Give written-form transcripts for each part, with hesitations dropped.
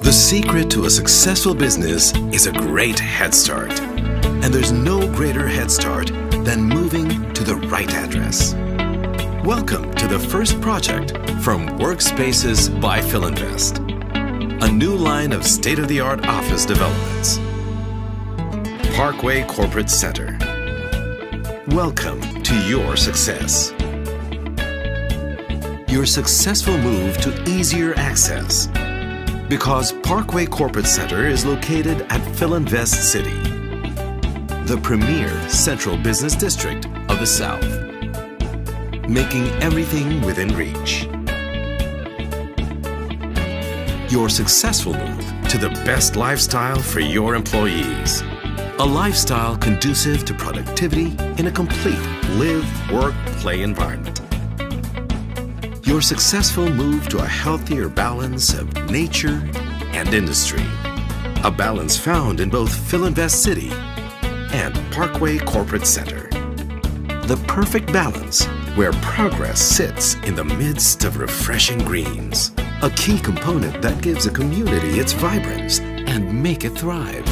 The secret to a successful business is a great head start. And there's no greater head start than moving to the right address. Welcome to the first project from WorkSpaces by Filinvest, a new line of state-of-the-art office developments. Parkway Corporate Center. Welcome to your success. Your successful move to easier access. Because Parkway Corporate Center is located at Filinvest City, the premier central business district of the South, making everything within reach. Your successful move to the best lifestyle for your employees, a lifestyle conducive to productivity in a complete live, work, play environment. Your successful move to a healthier balance of nature and industry, a balance found in both Filinvest City and Parkway Corporate Center. The perfect balance where progress sits in the midst of refreshing greens, a key component that gives a community its vibrance and make it thrive.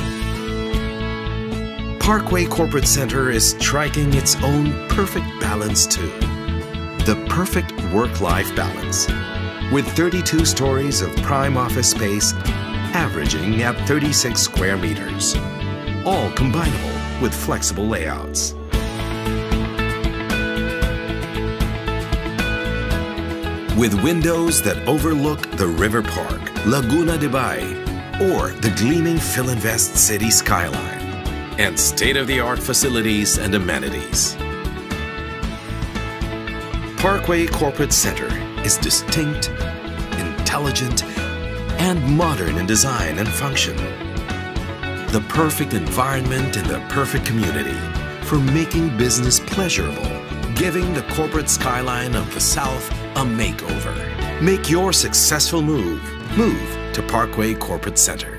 Parkway Corporate Center is striking its own perfect balance too. The perfect work-life balance, with 32 stories of prime office space averaging at 36 square meters, all combinable with flexible layouts. With windows that overlook the river park, Laguna de Bay, or the gleaming Filinvest City skyline, and state-of-the-art facilities and amenities. Parkway Corporate Center is distinct, intelligent, and modern in design and function. The perfect environment and the perfect community for making business pleasurable, giving the corporate skyline of the South a makeover. Make your successful move. Move to Parkway Corporate Center.